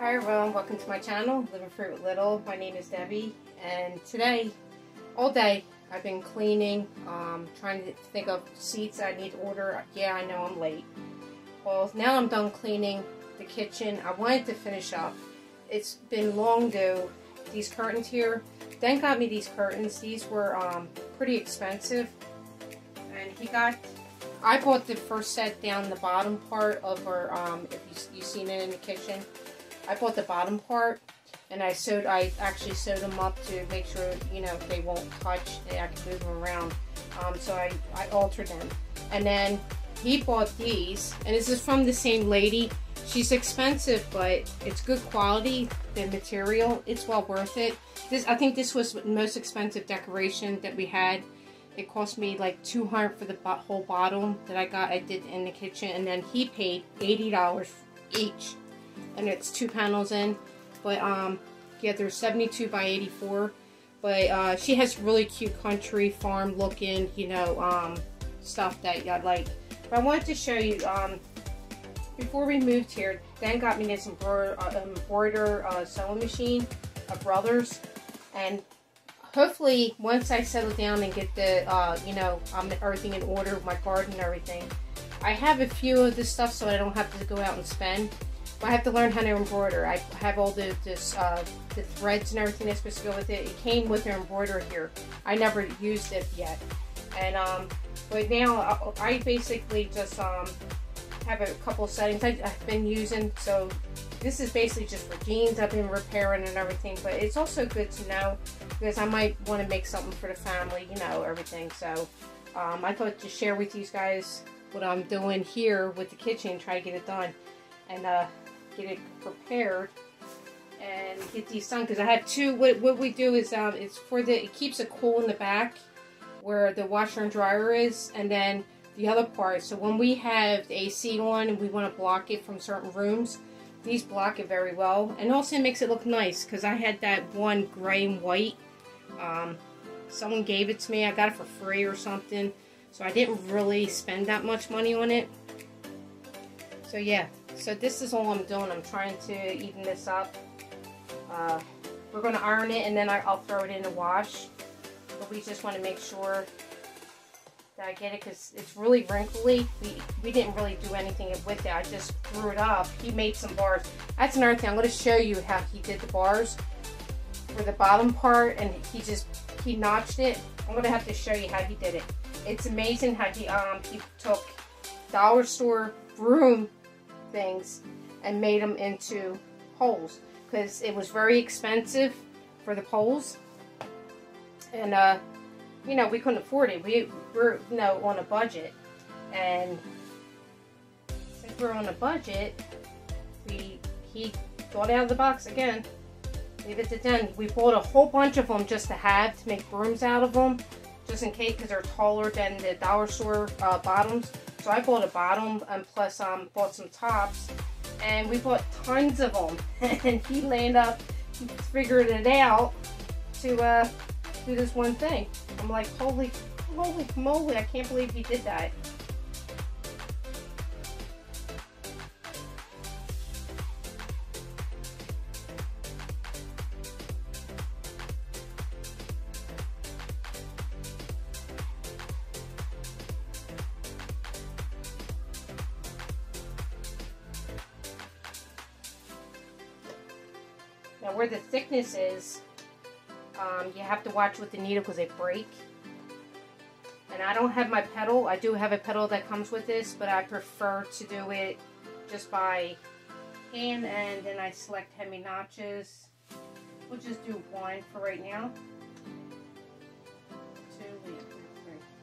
Hi everyone, welcome to my channel, Living Free With Little. My name is Debbie, and today, all day, I've been cleaning, trying to think of seats I need to order. Yeah, I know I'm late. Well, now I'm done cleaning the kitchen. I wanted to finish up. It's been long due. These curtains here, Dan got me these curtains. These were pretty expensive, and I bought the first set down the bottom part of our, if you've seen it in the kitchen. I bought the bottom part, and I actually sewed them up to make sure, you know, they won't touch, I can move them around, so I altered them. And then he bought these, and this is from the same lady. She's expensive, but it's good quality, the material, it's well worth it. I think this was the most expensive decoration that we had. It cost me like $200 for the whole bottom that I did in the kitchen, and then he paid $80 each. And it's two panels in, but yeah, they're 72 by 84, but she has really cute country farm looking, you know, stuff that I like. But I wanted to show you, before we moved here, Dan got me this embroider sewing machine, Brothers, and hopefully once I settle down and get the you know, everything in order with my garden and everything, I have a few of this stuff so I don't have to go out and spend. I have to learn how to embroider. I have all the threads and everything that's supposed to go with it. It came with an embroider here. I never used it yet. And but now I basically just have a couple of settings I've been using. So this is basically just for jeans I've been repairing and everything. But it's also good to know because I might want to make something for the family, you know, everything. So I thought to share with you guys what I'm doing here with the kitchen, try to get it done. And get it prepared and get these done, because I have two. What we do is it's for the, it keeps it cool in the back where the washer and dryer is, and then the other part, so when we have the AC on and we want to block it from certain rooms, these block it very well, and also makes it look nice, because I had that one gray and white, someone gave it to me, I got it for free or something, so I didn't really spend that much money on it. So yeah, so this is all I'm doing. I'm trying to even this up. We're going to iron it, and then I'll throw it in the wash. But we just want to make sure that I get it, because it's really wrinkly. We didn't really do anything with it. I just threw it up. He made some bars. That's another thing. I'm going to show you how he did the bars for the bottom part, and he notched it. I'm going to have to show you how he did it. It's amazing how he took dollar store broom things and made them into poles, because it was very expensive for the poles, and you know, we couldn't afford it. We're you know, on a budget, and since we're on a budget, he thought out of the box again. Leave it to Den. We bought a whole bunch of them just to make brooms out of them, just in case, because they're taller than the dollar store bottoms. So I bought a bottom, and plus bought some tops, and we bought tons of them. And he figured it out to do this one thing. I'm like, holy moly, I can't believe he did that. Now where the thickness is, you have to watch with the needle because they break. And I don't have my pedal. I do have a pedal that comes with this, but I prefer to do it just by hand. And then I select how many notches. We'll just do one for right now. Two, three.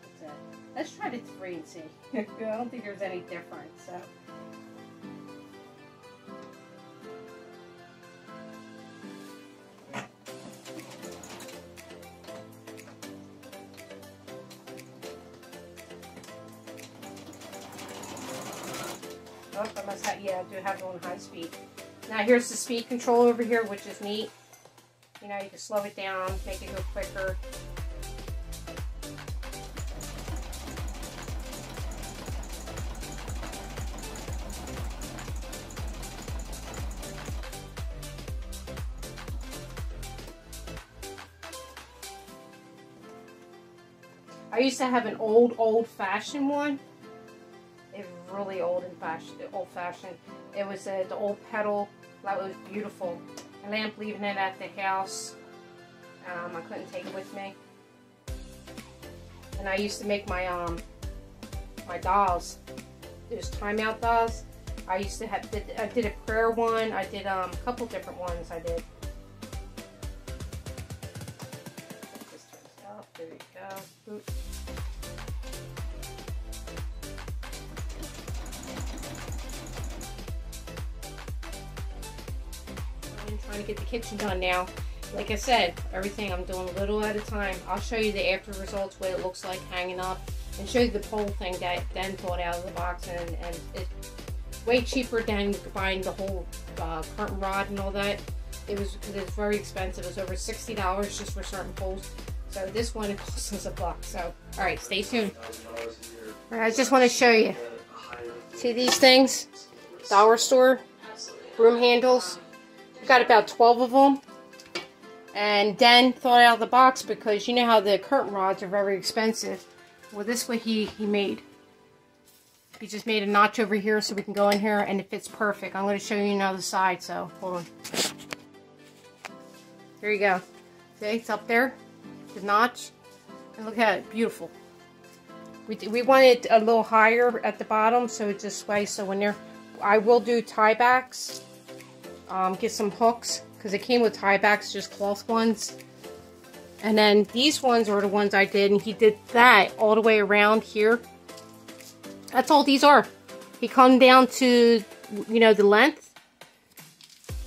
What's that? Let's try the three and see. I don't think there's any difference. So. Oh, I must have, yeah, I do have it on high speed. Now here's the speed control over here, which is neat. You know, you can slow it down, make it go quicker. I used to have an old-fashioned one. It was really old-fashioned. It was the old pedal. Like, it was beautiful. And I ended up leaving it at the house. I couldn't take it with me. And I used to make my my dolls. There's timeout dolls. I used to have. I did a prayer one. I did a couple different ones. I did. There you go. Oops. I'm trying to get the kitchen done now. Like I said, everything I'm doing a little at a time. I'll show you the after results, what it looks like hanging up, and show you the whole thing that then bought out of the box, and it's way cheaper than buying the whole curtain rod and all that. It was, because it's very expensive. It was over $60 just for certain poles. So this one costs us $1. So, all right, stay tuned. All right, I just want to show you. See these things? Dollar store broom handles. I've got about 12 of them. And Dan thought out of the box because you know how the curtain rods are very expensive. Well, this way he made. He just made a notch over here so we can go in here and it fits perfect. I'm going to show you another side, so hold on. There you go. See, it's up there. The notch, and look at it, beautiful. We want it a little higher at the bottom so it just sways. So when they're, I will do tie backs, get some hooks because it came with tie backs, just cloth ones. And then these ones are the ones I did, and he did that all the way around here. That's all these are. He come down to, you know, the length.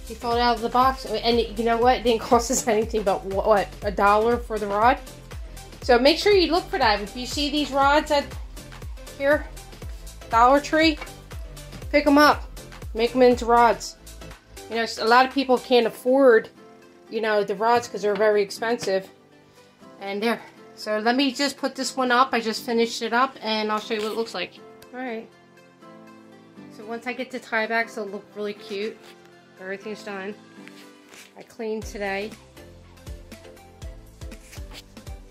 He thought out of the box, and you know what? It didn't cost us anything but what, $1 for the rod. So make sure you look for that. If you see these rods at here, Dollar Tree, pick them up, make them into rods. You know, a lot of people can't afford, you know, the rods because they're very expensive. And there. So let me just put this one up. I just finished it up, and I'll show you what it looks like. All right. So once I get the tie backs, it'll look really cute. Everything's done. I cleaned today.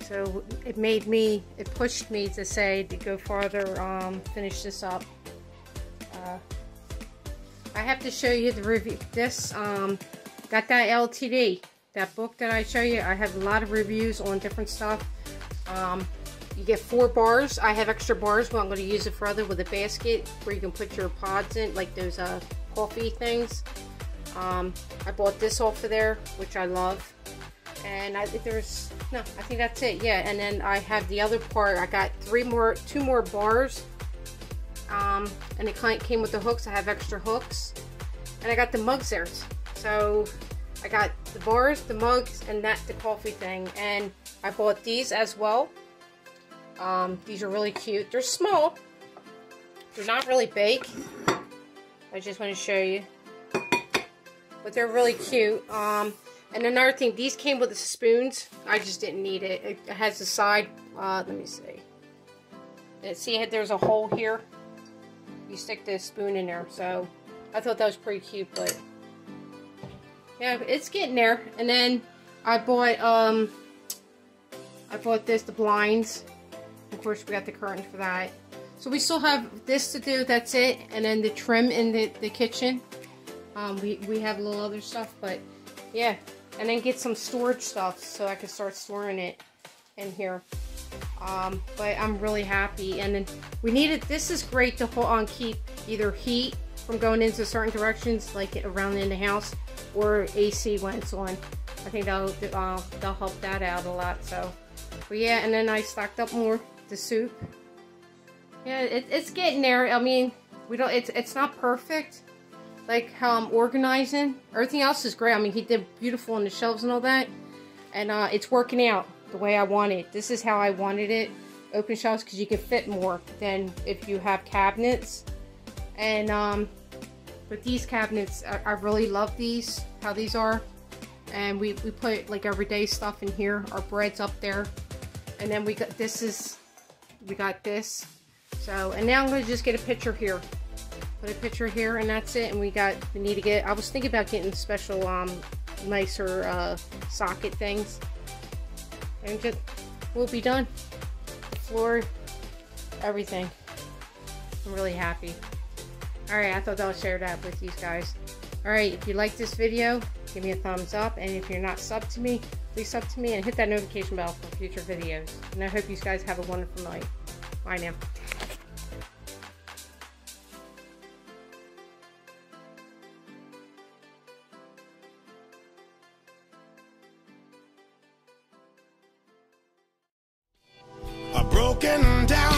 So it made me, it pushed me to say to go farther, finish this up. I have to show you the review. This, got that LTD, that book that I show you. I have a lot of reviews on different stuff. You get 4 bars. I have extra bars, but I'm going to use it further with a basket where you can put your pods in, like those coffee things. I bought this off of there, which I love, and I think there's no, I think that's it. Yeah, and then I have the other part. I got 2 more bars, and it came with the hooks. I have extra hooks, and I got the mugs there. So I got the bars, the mugs, and that the coffee thing, and I bought these as well. These are really cute. They're small. They're not really big. I just want to show you. But they're really cute. And another thing, these came with the spoons. I just didn't need it. It has a side. Let me see. See, there's a hole here. You stick the spoon in there. So I thought that was pretty cute, but yeah, it's getting there. And then I bought this, the blinds. Of course, we got the curtains for that. So we still have this to do. That's it. And then the trim in the kitchen. We have a little other stuff, but yeah, and then get some storage stuff so I can start storing it in here. But I'm really happy, and then we needed, this is great to hold on, keep either heat from going into certain directions, like around in the house, or AC when it's on. I think that'll help that out a lot. So, but yeah, and then I stocked up more the soup. Yeah, it's getting there. I mean, we don't. It's not perfect. Like how I'm organizing. Everything else is great. I mean, he did beautiful on the shelves and all that. And it's working out the way I want it. This is how I wanted it. Open shelves, because you can fit more than if you have cabinets. And with these cabinets, I really love these, how these are. And we put like everyday stuff in here. Our bread's up there. And then we got this. So, and now I'm going to just get a picture here. Put a picture here, and that's it. And we need to get, I was thinking about getting special, nicer, socket things. And just, we'll be done. explored everything. I'm really happy. Alright, I thought I'll share that with you guys. Alright, if you like this video, give me a thumbs up, and if you're not subbed to me, please sub to me and hit that notification bell for future videos. And I hope you guys have a wonderful night. Bye now. Broken down.